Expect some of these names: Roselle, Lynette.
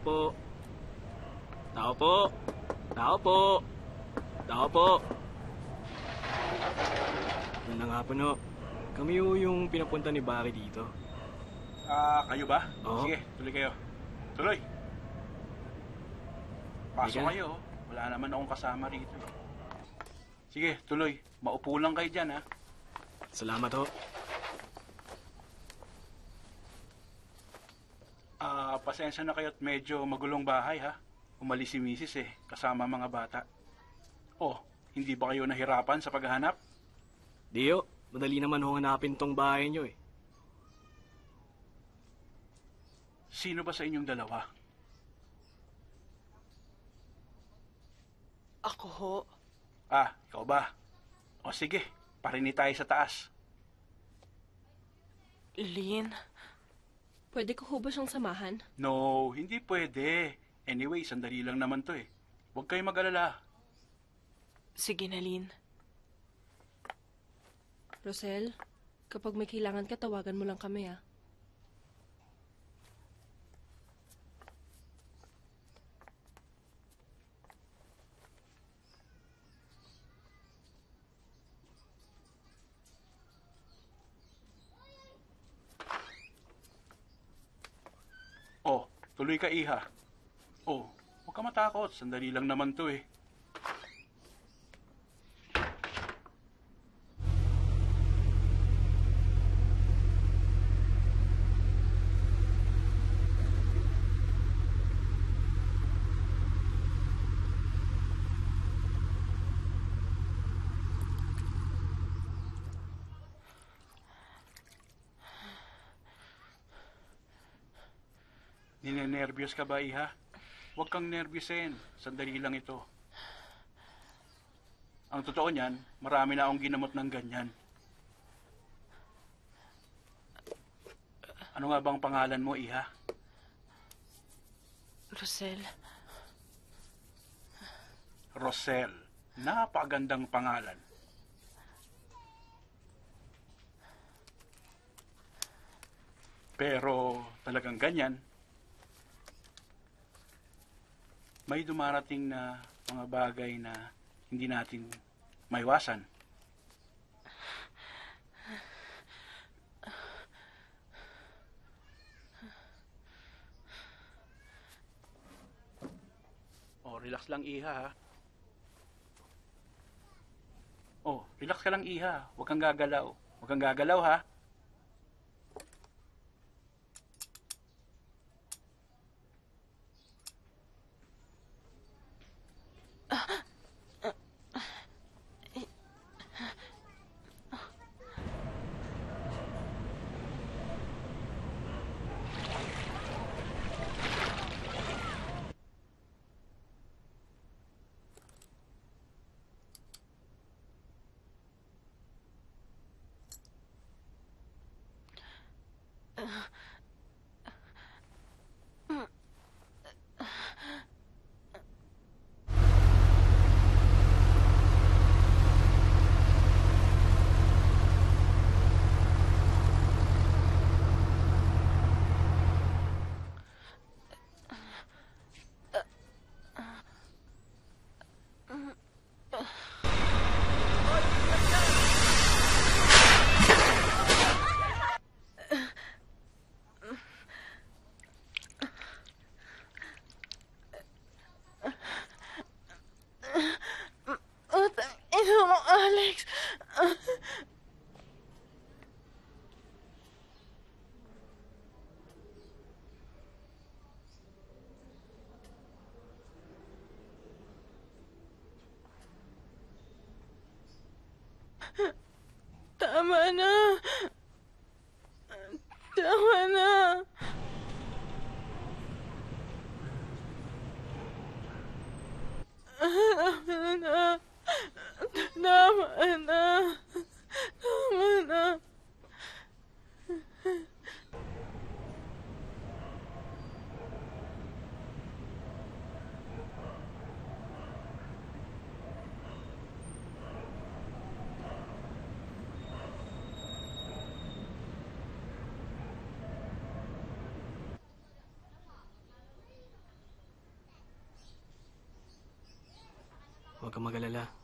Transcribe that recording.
Po. Tao po. Tao po. Tao po. Yun na nga po, no. Kami yung pinapunta ni Barry dito. Kayo ba? Oo. Sige, tuloy kayo. Tuloy. Pasok kayo. Wala naman akong kasama rito. Sige, tuloy. Maupo lang kayo dyan, ha? Salamat, ho. Pasensya na kayo at medyo magulong bahay, ha? Umalis si Mrs. eh, kasama mga bata. Oh, hindi ba kayo nahirapan sa paghahanap? Dio, madali naman ho hanapin tong bahay nyo eh. Sino ba sa inyong dalawa? Ako ho. Ah, ikaw ba? O sige, parinig tayo sa taas. Lynn... Pwede ko ho ba siyang samahan? No, hindi pwede. Anyway, sandali lang naman to eh. Huwag kayo mag-alala. Sige na, Lynn. Roselle, kapag may kailangan ka, tawagan mo lang kami, ah. Tuloy ka, iha. Oh, huwag ka matakot. Sandali lang naman to eh. Nervyos ka ba, iha? Huwag kang nervyosin. Sandali lang ito. Ang totoo niyan, marami na akong ginamot ng ganyan. Ano nga bang pangalan mo, iha? Roselle. Roselle. Napagandang pangalan. Pero talagang ganyan. May dumarating na mga bagay na hindi natin maiwasan. Oh, relax lang, iha. Oh, relax ka lang, iha. Huwag kang gagalaw. Huwag kang gagalaw, ha? Tama na. Tama na. na. Tama na. Huwag kang mag-alala.